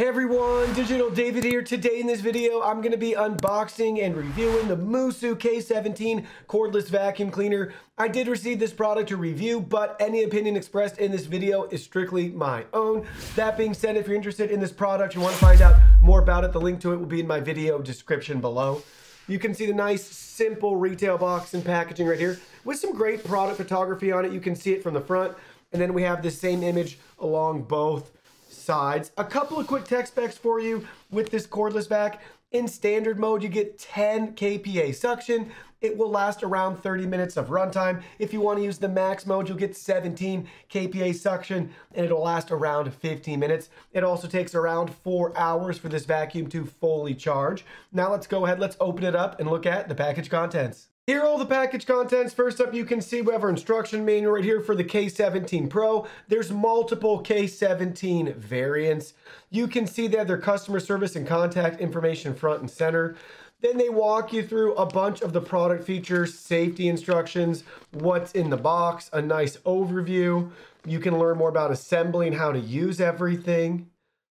Hey everyone, Digital David here. Today in this video, I'm going to be unboxing and reviewing the MOOSOO K17 cordless vacuum cleaner. I did receive this product to review, but any opinion expressed in this video is strictly my own. That being said, if you're interested in this product, you want to find out more about it, the link to it will be in my video description below. You can see the nice, simple retail box and packaging right here with some great product photography on it. You can see it from the front, and then we have the same image along both sides. A couple of quick tech specs for you with this cordless vac. In standard mode, you get 10 KPa suction. It will last around 30 minutes of runtime. If you want to use the max mode, you'll get 17 KPa suction and it'll last around 15 minutes. It also takes around 4 hours for this vacuum to fully charge. Now let's go ahead, let's open it up and look at the package contents. Here are all the package contents. First up, you can see we have our instruction manual right here for the K17-PRO. There's multiple K17 variants. You can see they have their customer service and contact information front and center. Then they walk you through a bunch of the product features, safety instructions, what's in the box, a nice overview. You can learn more about assembly and how to use everything.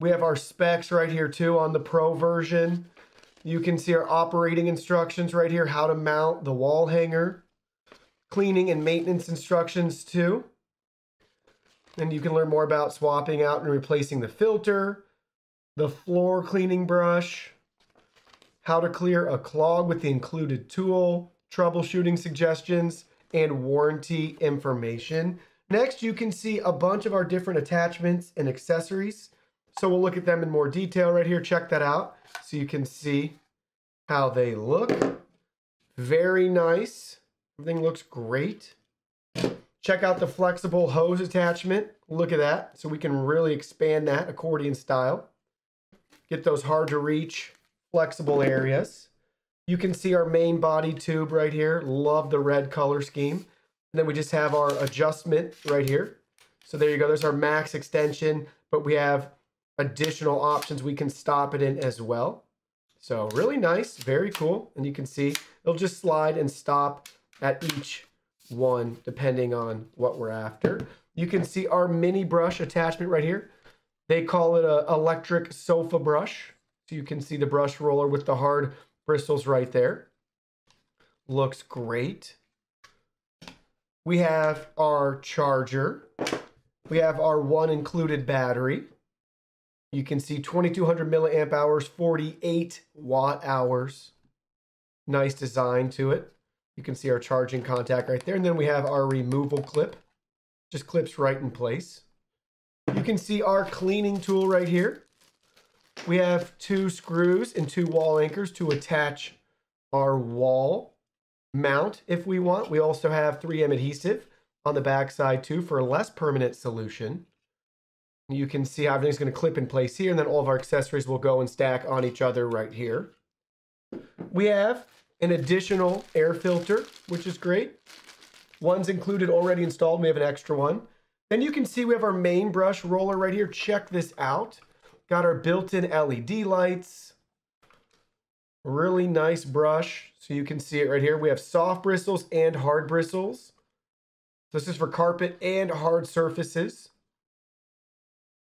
We have our specs right here too on the Pro version. You can see our operating instructions right here, how to mount the wall hanger, cleaning and maintenance instructions too. And you can learn more about swapping out and replacing the filter, the floor cleaning brush, how to clear a clog with the included tool, troubleshooting suggestions, and warranty information. Next, you can see a bunch of our different attachments and accessories. So we'll look at them in more detail right here. Check that out so you can see how they look. Very nice. Everything looks great. Check out the flexible hose attachment. Look at that. So we can really expand that accordion style. Get those hard to reach flexible areas. You can see our main body tube right here. Love the red color scheme. And then we just have our adjustment right here. So there you go. There's our max extension, but we have additional options we can stop it in as well. So really nice, very cool. And you can see it'll just slide and stop at each one depending on what we're after. You can see our mini brush attachment right here. They call it an electric sofa brush. So you can see the brush roller with the hard bristles right there. Looks great. We have our charger. We have our one included battery. You can see 2200 milliamp hours, 48 watt hours. Nice design to it. You can see our charging contact right there. And then we have our removal clip. Just clips right in place. You can see our cleaning tool right here. We have 2 screws and 2 wall anchors to attach our wall mount if we want. We also have 3M adhesive on the back side too for a less permanent solution. You can see how everything's going to clip in place here, and then all of our accessories will go and stack on each other right here. We have an additional air filter, which is great. One's included, already installed. We have an extra one. Then you can see we have our main brush roller right here. Check this out. Got our built-in LED lights. Really nice brush. So you can see it right here. We have soft bristles and hard bristles. This is for carpet and hard surfaces.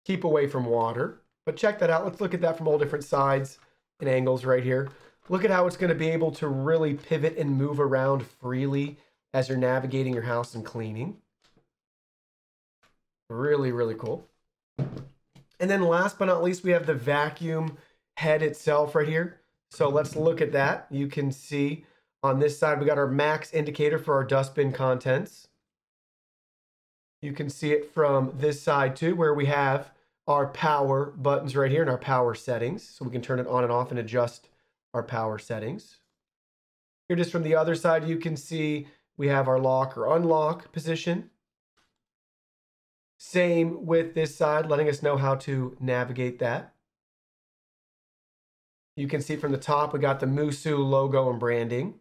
Keep away from water, but check that out. Let's look at that from all different sides and angles right here. Look at how it's going to be able to really pivot and move around freely as you're navigating your house and cleaning. Really, really cool. And then last but not least, we have the vacuum head itself right here. So let's look at that. You can see on this side, we got our max indicator for our dustbin contents. You can see it from this side too, where we have our power buttons right here and our power settings. So we can turn it on and off and adjust our power settings. Here just from the other side, you can see we have our lock or unlock position. Same with this side, letting us know how to navigate that. You can see from the top, we got the MOOSOO logo and branding.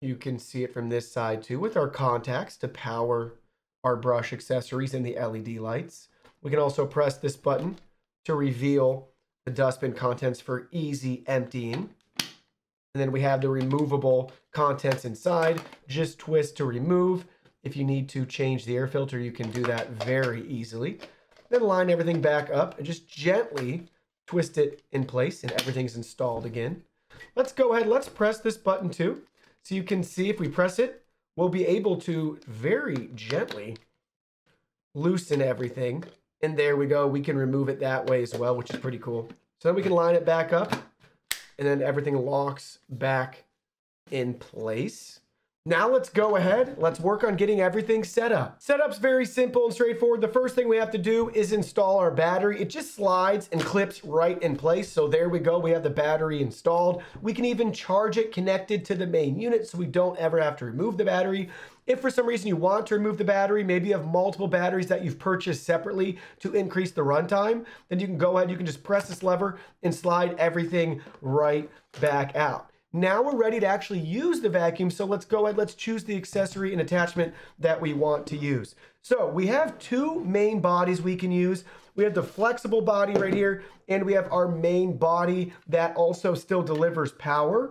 You can see it from this side too with our contacts to power our brush accessories and the LED lights. We can also press this button to reveal the dustbin contents for easy emptying. And then we have the removable contents inside. Just twist to remove. If you need to change the air filter, you can do that very easily. Then line everything back up and just gently twist it in place and everything's installed again. Let's go ahead, let's press this button too. So you can see if we press it, we'll be able to very gently loosen everything. And there we go, we can remove it that way as well, which is pretty cool. So then we can line it back up and then everything locks back in place. Now let's go ahead, let's work on getting everything set up. Setup's very simple and straightforward. The first thing we have to do is install our battery. It just slides and clips right in place. So there we go, we have the battery installed. We can even charge it connected to the main unit so we don't ever have to remove the battery. If for some reason you want to remove the battery, maybe you have multiple batteries that you've purchased separately to increase the runtime, then you can go ahead, you can just press this lever and slide everything right back out. Now we're ready to actually use the vacuum. So let's go ahead, let's choose the accessory and attachment that we want to use. So we have two main bodies we can use. We have the flexible body right here, and we have our main body that also still delivers power.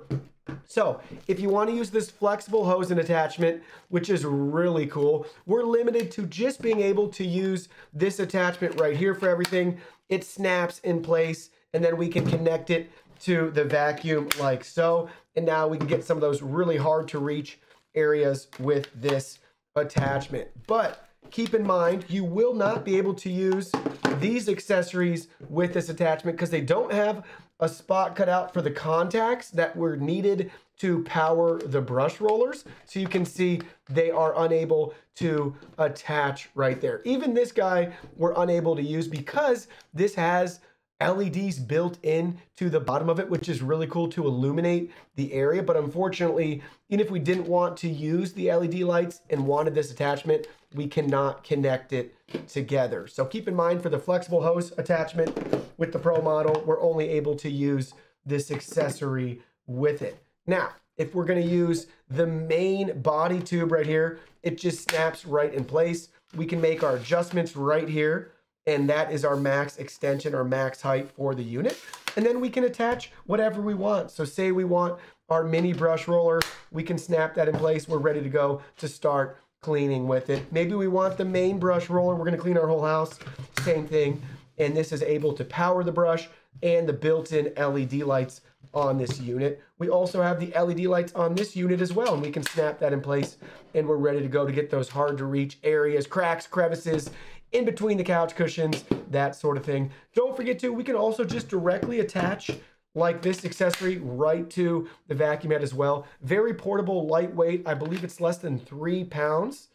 So if you want to use this flexible hose and attachment, which is really cool, we're limited to just being able to use this attachment right here for everything. It snaps in place, and then we can connect it to the vacuum like so. And now we can get some of those really hard to reach areas with this attachment. But keep in mind, you will not be able to use these accessories with this attachment because they don't have a spot cut out for the contacts that were needed to power the brush rollers. So you can see they are unable to attach right there. Even this guy we're unable to use because this has LEDs built in to the bottom of it, which is really cool to illuminate the area. But unfortunately, even if we didn't want to use the LED lights and wanted this attachment, we cannot connect it together. So keep in mind, for the flexible hose attachment with the Pro model, we're only able to use this accessory with it. Now, if we're going to use the main body tube right here, it just snaps right in place. We can make our adjustments right here, and that is our max extension, our max height for the unit. And then we can attach whatever we want. So say we want our mini brush roller, we can snap that in place. We're ready to go to start cleaning with it. Maybe we want the main brush roller. We're gonna clean our whole house, same thing. And this is able to power the brush and the built-in LED lights on this unit. We also have the LED lights on this unit as well, and we can snap that in place, and we're ready to go to get those hard to reach areas, cracks, crevices, in between the couch cushions, that sort of thing. Don't forget to, we can also just directly attach like this accessory right to the vacuum head as well. Very portable, lightweight. I believe it's less than 3 pounds.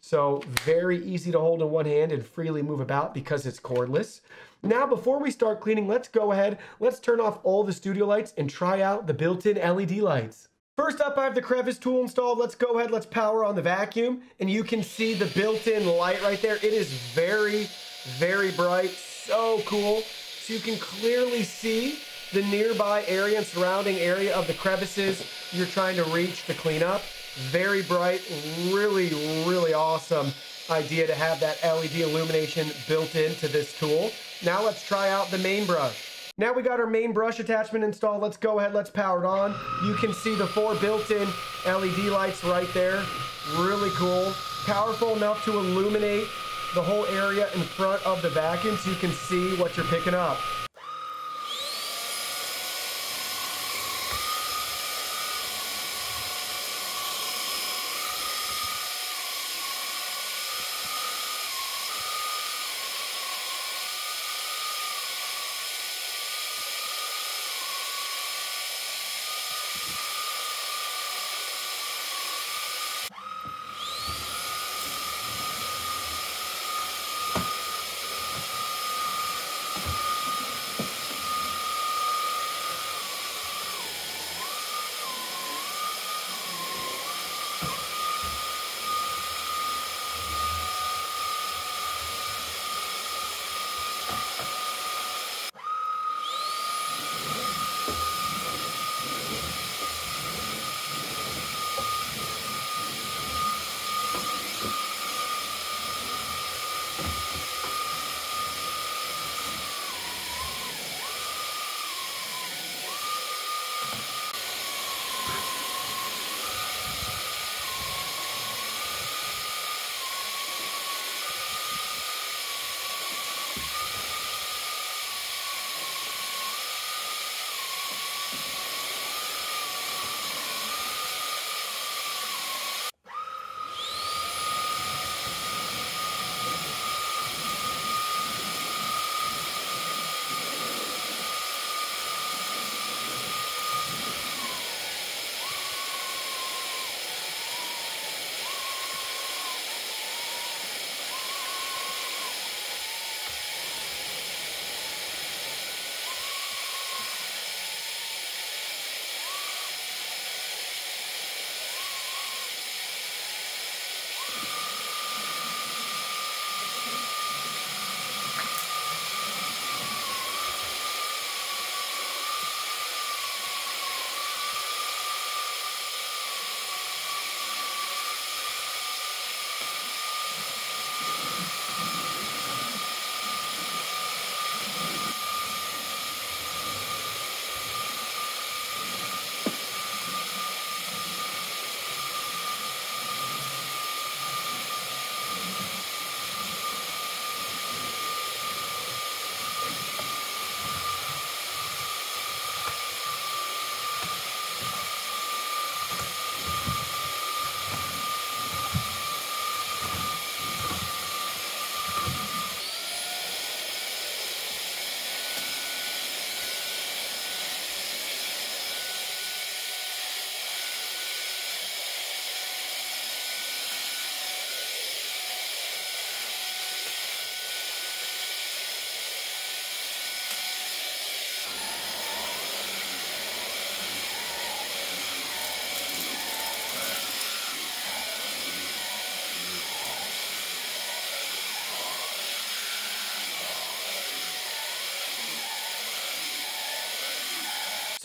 So very easy to hold in one hand and freely move about because it's cordless. Now, before we start cleaning, let's go ahead, let's turn off all the studio lights and try out the built-in LED lights. First up, I have the crevice tool installed. Let's go ahead, let's power on the vacuum, and you can see the built-in light right there. It is very, very bright, so cool. So you can clearly see the nearby area and surrounding area of the crevices you're trying to reach to clean up. Very bright, really, really awesome idea to have that LED illumination built into this tool. Now let's try out the main brush. Now we got our main brush attachment installed. Let's go ahead, let's power it on. You can see the 4 built-in LED lights right there. Really cool. Powerful enough to illuminate the whole area in front of the vacuum so you can see what you're picking up.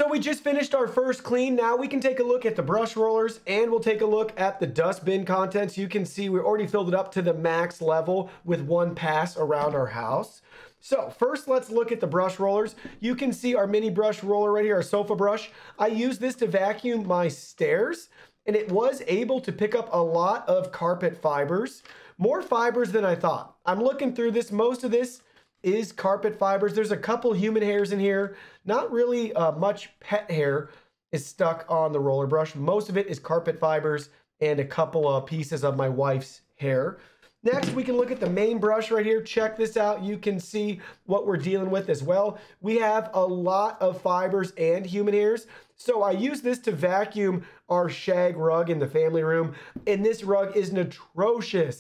we just finished our first clean. Now we can take a look at the brush rollers and we'll take a look at the dust bin contents. You can see we already filled it up to the max level with one pass around our house. So first, let's look at the brush rollers. You can see our mini brush roller right here, our sofa brush. I use this to vacuum my stairs, and it was able to pick up a lot of carpet fibers, more fibers than I thought. I'm looking through this. Most of this is carpet fibers. There's a couple human hairs in here. Not really much pet hair is stuck on the roller brush. Most of it is carpet fibers and a couple of pieces of my wife's hair. Next, we can look at the main brush right here. Check this out. You can see what we're dealing with as well. We have a lot of fibers and human hairs. So I use this to vacuum our shag rug in the family room. And this rug is notorious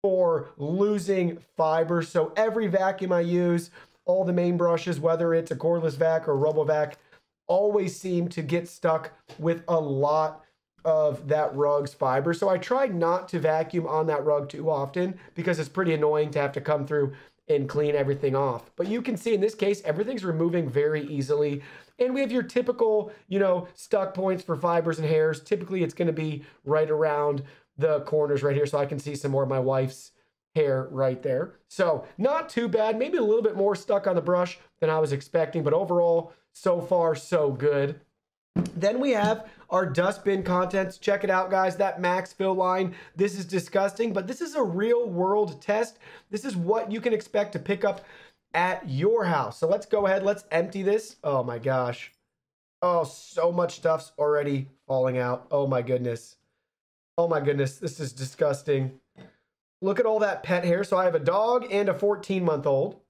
for losing fiber. So every vacuum I use, all the main brushes, whether it's a cordless vac or RoboVac, always seem to get stuck with a lot of that rug's fiber. So I try not to vacuum on that rug too often because it's pretty annoying to have to come through and clean everything off. But you can see in this case, everything's removing very easily. And we have your typical, stuck points for fibers and hairs. Typically it's gonna be right around the corners right here. So I can see some more of my wife's hair right there. So not too bad, maybe a little bit more stuck on the brush than I was expecting, but overall, so far, so good. Then we have our dust bin contents. Check it out, guys, that max fill line. This is disgusting, but this is a real world test. This is what you can expect to pick up at your house. So let's go ahead, let's empty this. Oh my gosh. Oh, so much stuff's already falling out. Oh my goodness. Oh my goodness, this is disgusting. Look at all that pet hair. So I have a dog and a 14-month-old.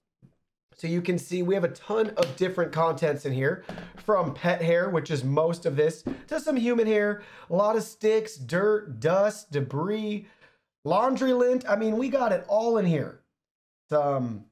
So you can see we have a ton of different contents in here, from pet hair, which is most of this, to some human hair, a lot of sticks, dirt, dust, debris, laundry lint. I mean, we got it all in here. Some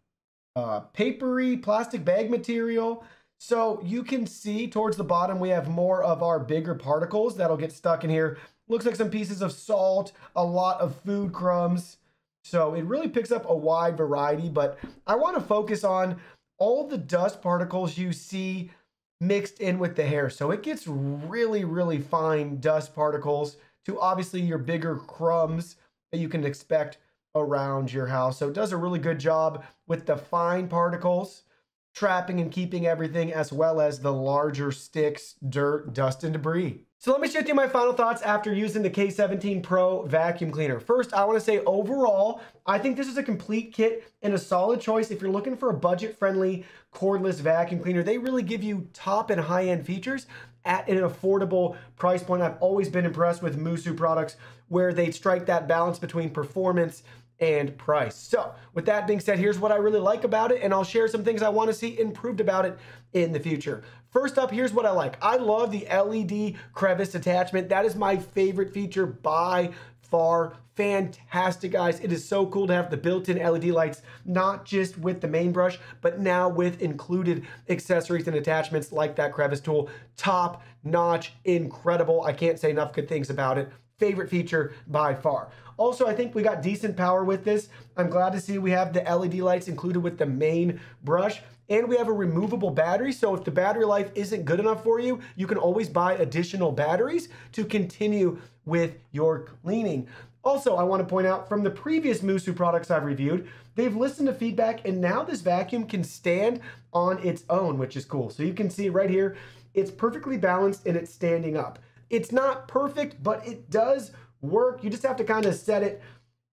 papery plastic bag material. So you can see towards the bottom, we have more of our bigger particles that'll get stuck in here. Looks like some pieces of salt, a lot of food crumbs. So it really picks up a wide variety, but I want to focus on all the dust particles you see mixed in with the hair. So it gets really, really fine dust particles to obviously your bigger crumbs that you can expect around your house. So it does a really good job with the fine particles, trapping and keeping everything, as well as the larger sticks, dirt, dust, and debris. So let me share with you my final thoughts after using the K17-PRO vacuum cleaner. First, I want to say overall, I think this is a complete kit and a solid choice if you're looking for a budget-friendly cordless vacuum cleaner. They really give you top and high-end features at an affordable price point. I've always been impressed with MOOSOO products where they strike that balance between performance and price. So with that being said, here's what I really like about it, and I'll share some things I want to see improved about it in the future. First up, here's what I like. I love the LED crevice attachment. That is my favorite feature by far. Fantastic, guys. It is so cool to have the built-in LED lights, not just with the main brush, but now with included accessories and attachments like that crevice tool. Top notch, incredible. I can't say enough good things about it. Favorite feature by far. Also, I think we got decent power with this. I'm glad to see we have the LED lights included with the main brush, and we have a removable battery. So if the battery life isn't good enough for you, you can always buy additional batteries to continue with your cleaning. Also, I want to point out from the previous MOOSOO products I've reviewed, they've listened to feedback, and now this vacuum can stand on its own, which is cool. So you can see right here, it's perfectly balanced and it's standing up. It's not perfect, but it does work. You just have to kind of set it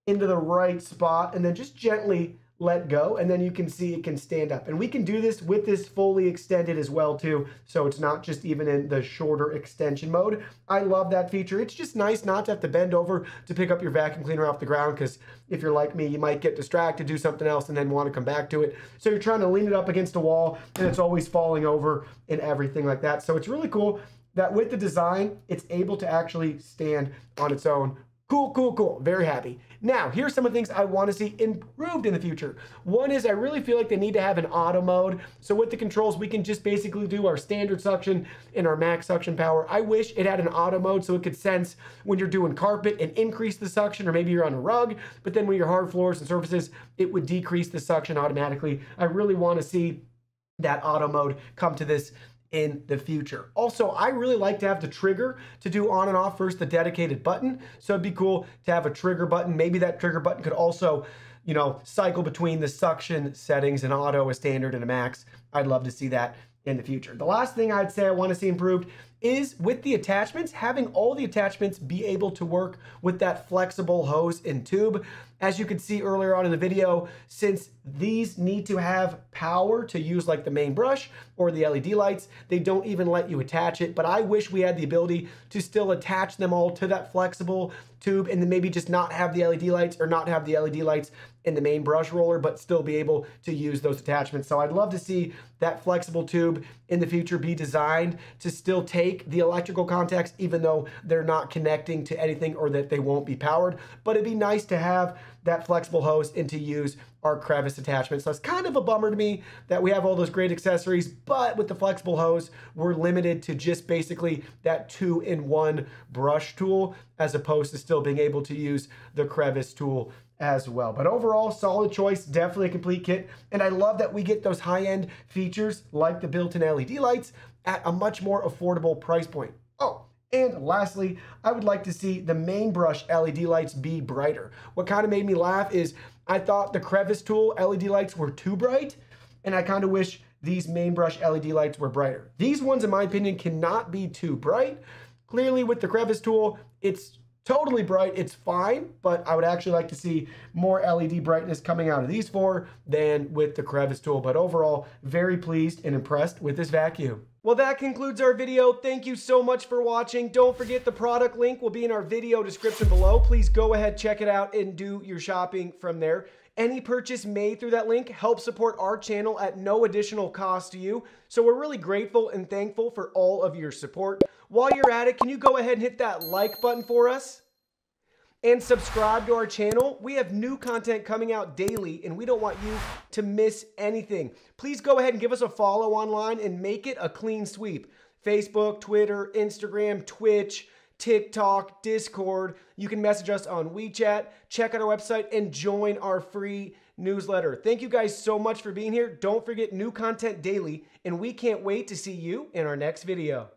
into the right spot and then just gently let go. And then you can see it can stand up. And we can do this with this fully extended as well too. So it's not just even in the shorter extension mode. I love that feature. It's just nice not to have to bend over to pick up your vacuum cleaner off the ground, because if you're like me, you might get distracted, do something else, and then want to come back to it. So you're trying to lean it up against a wall and it's always falling over and everything like that. So it's really cool that with the design, it's able to actually stand on its own. Cool, cool, cool. Very happy. Now, here's some of the things I want to see improved in the future. One is I really feel like they need to have an auto mode. So with the controls, we can just basically do our standard suction and our max suction power. I wish it had an auto mode so it could sense when you're doing carpet and increase the suction, or maybe you're on a rug, but then when you're hard floors and surfaces, it would decrease the suction automatically. I really want to see that auto mode come to this in the future. Also, I really like to have the trigger to do on and off versus the dedicated button. So it'd be cool to have a trigger button. Maybe that trigger button could also, you know, cycle between the suction settings and auto, a standard and a max. I'd love to see that in the future. The last thing I'd say I want to see improved is with the attachments, having all the attachments be able to work with that flexible hose and tube. As you could see earlier on in the video, since these need to have power to use like the main brush or the LED lights, they don't even let you attach it. But I wish we had the ability to still attach them all to that flexible tube and then maybe just not have the LED lights or not have the LED lights in the main brush roller, but still be able to use those attachments. So I'd love to see that flexible tube in the future be designed to still take the electrical contacts, even though they're not connecting to anything or that they won't be powered. But it'd be nice to have that flexible hose and to use our crevice attachment. So it's kind of a bummer to me that we have all those great accessories, but with the flexible hose, we're limited to just basically that 2-in-1 brush tool, as opposed to still being able to use the crevice tool as well. But overall, solid choice, definitely a complete kit. And I love that we get those high-end features like the built-in LED lights at a much more affordable price point. Oh, and lastly, I would like to see the main brush LED lights be brighter. What kind of made me laugh is I thought the crevice tool LED lights were too bright, and I kind of wish these main brush LED lights were brighter. These ones, in my opinion, cannot be too bright. Clearly with the crevice tool, it's totally bright, it's fine, but I would actually like to see more LED brightness coming out of these four than with the crevice tool. But overall, very pleased and impressed with this vacuum. Well, that concludes our video. Thank you so much for watching. Don't forget the product link will be in our video description below. Please go ahead, check it out, and do your shopping from there. Any purchase made through that link helps support our channel at no additional cost to you. So we're really grateful and thankful for all of your support. While you're at it, can you go ahead and hit that like button for us? And subscribe to our channel. We have new content coming out daily, and we don't want you to miss anything. Please go ahead and give us a follow online and make it a clean sweep. Facebook, Twitter, Instagram, Twitch, TikTok, Discord. You can message us on WeChat. Check out our website and join our free newsletter. Thank you guys so much for being here. Don't forget, new content daily, and we can't wait to see you in our next video.